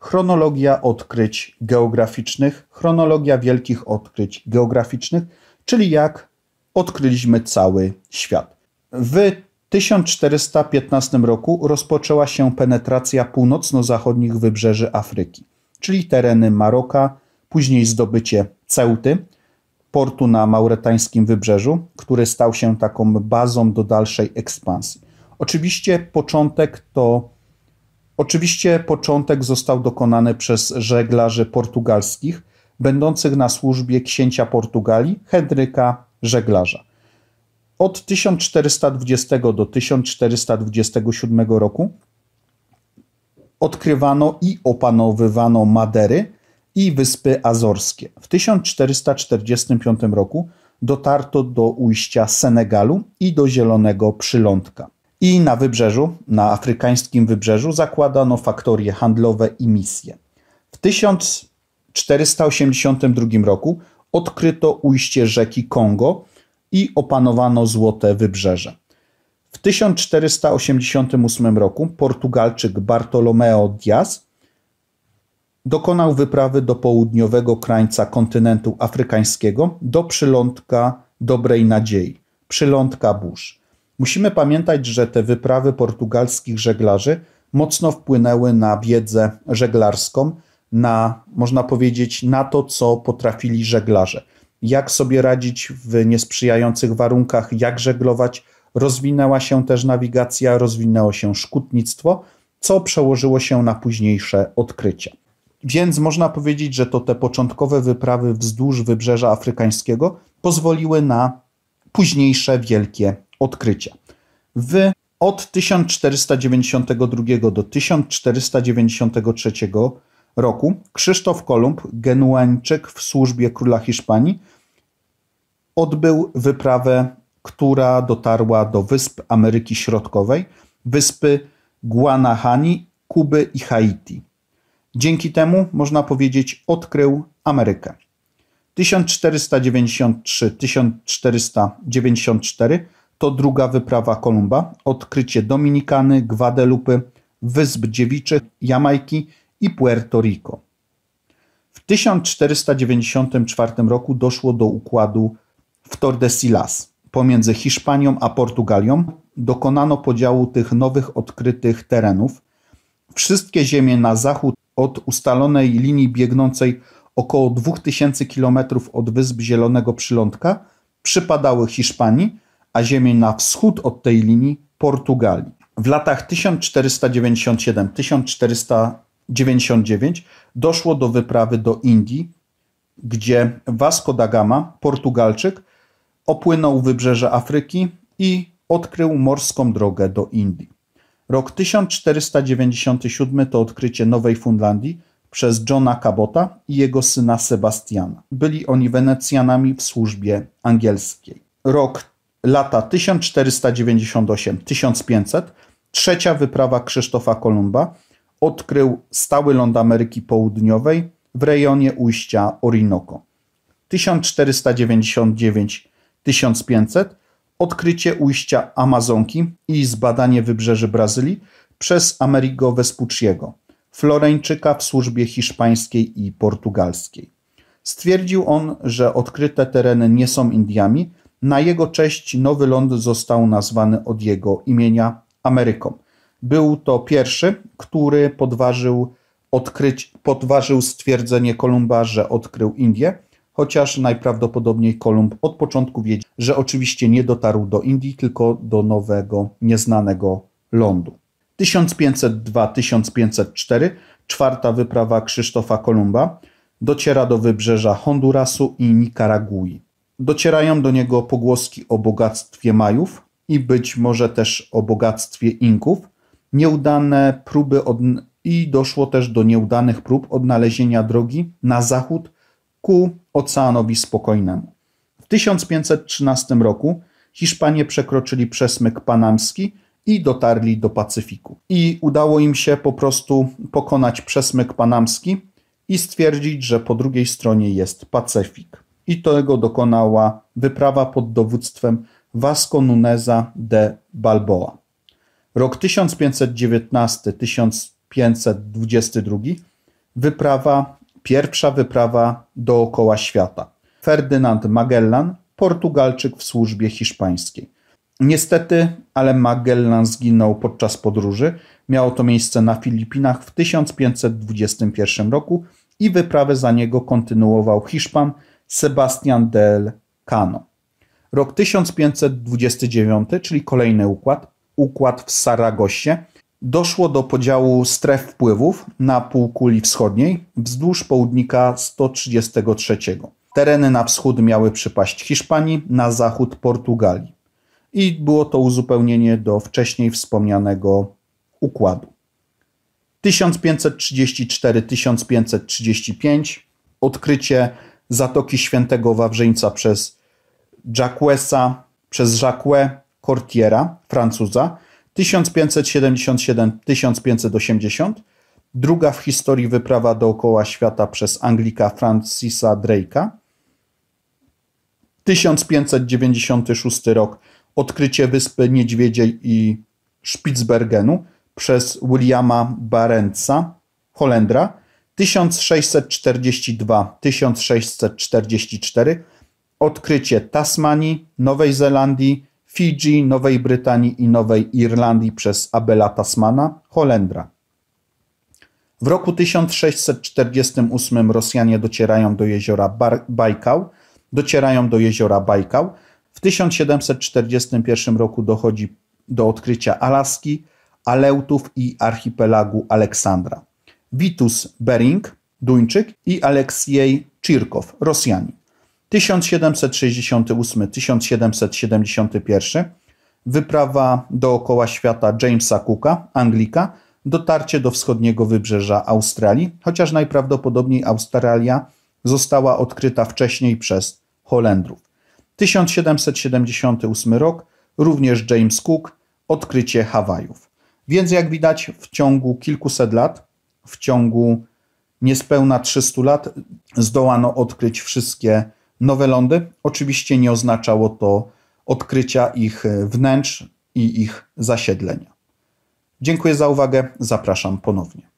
chronologia odkryć geograficznych, chronologia wielkich odkryć geograficznych, czyli jak odkryliśmy cały świat. W 1415 roku rozpoczęła się penetracja północno-zachodnich wybrzeży Afryki, czyli tereny Maroka, później zdobycie Ceuty, portu na mauretańskim wybrzeżu, który stał się taką bazą do dalszej ekspansji. Oczywiście początek został dokonany przez żeglarzy portugalskich, będących na służbie księcia Portugalii, Henryka Żeglarza. Od 1420 do 1427 roku odkrywano i opanowywano Madery i Wyspy Azorskie. W 1445 roku dotarto do ujścia Senegalu i do Zielonego Przylądka. I na wybrzeżu, na afrykańskim wybrzeżu zakładano faktorie handlowe i misje. W 1482 roku odkryto ujście rzeki Kongo i opanowano Złote Wybrzeże. W 1488 roku Portugalczyk Bartolomeo Dias dokonał wyprawy do południowego krańca kontynentu afrykańskiego, do przylądka Dobrej Nadziei, przylądka burz. Musimy pamiętać, że te wyprawy portugalskich żeglarzy mocno wpłynęły na wiedzę żeglarską, na, można powiedzieć, na to, co potrafili żeglarze. Jak sobie radzić w niesprzyjających warunkach, jak żeglować. Rozwinęła się też nawigacja, rozwinęło się szkutnictwo, co przełożyło się na późniejsze odkrycia. Więc można powiedzieć, że to te początkowe wyprawy wzdłuż wybrzeża afrykańskiego pozwoliły na późniejsze wielkie odkrycia. Od 1492 do 1493 roku Krzysztof Kolumb, Genuańczyk w służbie króla Hiszpanii, odbył wyprawę, która dotarła do wysp Ameryki Środkowej, wyspy Guanahani, Kuby i Haiti. Dzięki temu, można powiedzieć, odkrył Amerykę. 1493-1494 to druga wyprawa Kolumba, odkrycie Dominikany, Gwadelupy, Wysp Dziewiczych, Jamajki i Puerto Rico. W 1494 roku doszło do układu w Tordesillas pomiędzy Hiszpanią a Portugalią. Dokonano podziału tych nowych odkrytych terenów. Wszystkie ziemie na zachód od ustalonej linii biegnącej około 2000 km od Wysp Zielonego Przylądka przypadały Hiszpanii, a ziemie na wschód od tej linii Portugalii. W latach 1497-1499 doszło do wyprawy do Indii, gdzie Vasco da Gama, Portugalczyk, opłynął wybrzeże Afryki i odkrył morską drogę do Indii. Rok 1497 to odkrycie Nowej Fundlandii przez Johna Cabota i jego syna Sebastiana. Byli oni Wenecjanami w służbie angielskiej. Lata 1498-1500, trzecia wyprawa Krzysztofa Kolumba, odkrył stały ląd Ameryki Południowej w rejonie ujścia Orinoco. 1499-1500, odkrycie ujścia Amazonki i zbadanie wybrzeży Brazylii przez Amerigo Vespucciego, Floreńczyka w służbie hiszpańskiej i portugalskiej. Stwierdził on, że odkryte tereny nie są Indiami. Na jego cześć nowy ląd został nazwany od jego imienia Ameryką. Był to pierwszy, który podważył stwierdzenie Kolumba, że odkrył Indię, chociaż najprawdopodobniej Kolumb od początku wiedział, że oczywiście nie dotarł do Indii, tylko do nowego, nieznanego lądu. 1502-1504, czwarta wyprawa Krzysztofa Kolumba, dociera do wybrzeża Hondurasu i Nikaragui. Docierają do niego pogłoski o bogactwie Majów i być może też o bogactwie Inków. Doszło też do nieudanych prób odnalezienia drogi na zachód ku Oceanowi Spokojnemu. W 1513 roku Hiszpanie przekroczyli przesmyk panamski i dotarli do Pacyfiku. I udało im się po prostu pokonać przesmyk panamski i stwierdzić, że po drugiej stronie jest Pacyfik. I tego dokonała wyprawa pod dowództwem Vasco Nuneza de Balboa. Rok 1519-1522 pierwsza wyprawa dookoła świata. Ferdynand Magellan, Portugalczyk w służbie hiszpańskiej. Niestety, ale Magellan zginął podczas podróży. Miało to miejsce na Filipinach w 1521 roku i wyprawę za niego kontynuował Hiszpan Sebastian del Cano. Rok 1529, czyli kolejny układ w Saragosie, doszło do podziału stref wpływów na półkuli wschodniej wzdłuż południka 133. Tereny na wschód miały przypaść Hiszpanii, na zachód Portugalii. I było to uzupełnienie do wcześniej wspomnianego układu. 1534-1535 odkrycie Zatoki Świętego Wawrzyńca przez Jacques Cartiera, Francuza, 1577-1580, druga w historii wyprawa dookoła świata przez Anglika Francisa Drake'a. 1596 rok odkrycie Wyspy Niedźwiedziej i Spitsbergenu przez Williama Barentza, Holendra. 1642-1644 odkrycie Tasmanii, Nowej Zelandii, Fidżi, Nowej Brytanii i Nowej Irlandii przez Abela Tasmana, Holendra. W roku 1648 Rosjanie docierają do jeziora Bajkał. W 1741 roku dochodzi do odkrycia Alaski, Aleutów i archipelagu Aleksandra. Vitus Bering, Duńczyk, i Aleksiej Czirkow, Rosjanin. 1768-1771 wyprawa dookoła świata Jamesa Cooka, Anglika, dotarcie do wschodniego wybrzeża Australii, chociaż najprawdopodobniej Australia została odkryta wcześniej przez Holendrów. 1778 rok, również James Cook, odkrycie Hawajów. Więc jak widać, w ciągu kilkuset lat, w ciągu niespełna 300 lat zdołano odkryć wszystkie nowe lądy. Oczywiście nie oznaczało to odkrycia ich wnętrz i ich zasiedlenia. Dziękuję za uwagę, zapraszam ponownie.